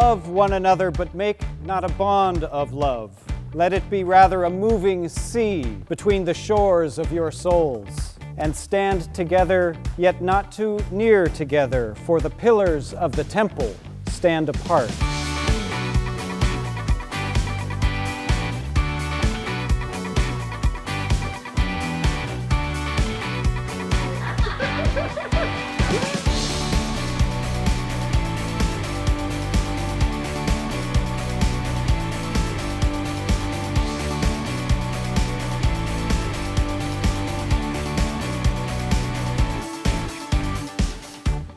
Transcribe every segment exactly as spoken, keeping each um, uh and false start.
Love one another, but make not a bond of love. Let it be rather a moving sea between the shores of your souls. And stand together, yet not too near together, for the pillars of the temple stand apart.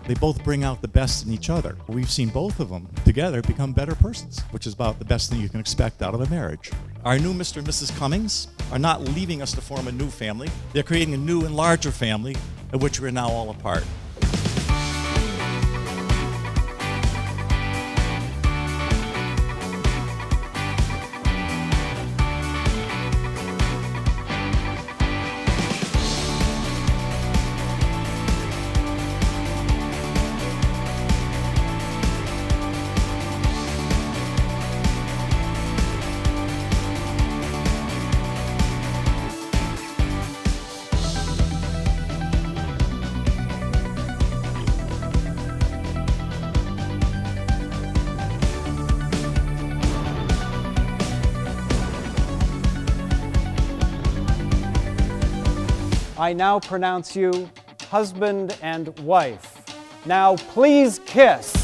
They both bring out the best in each other. We've seen both of them together become better persons, which is about the best thing you can expect out of a marriage. Our new Mister and Missus Cummings are not leaving us to form a new family. They're creating a new and larger family of which we're now all a part. I now pronounce you husband and wife. Now please kiss.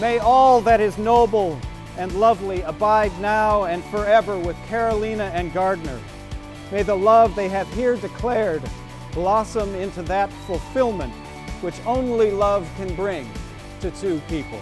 May all that is noble and lovely abide now and forever with Carolena and Gardner. May the love they have here declared blossom into that fulfillment which only love can bring to two people.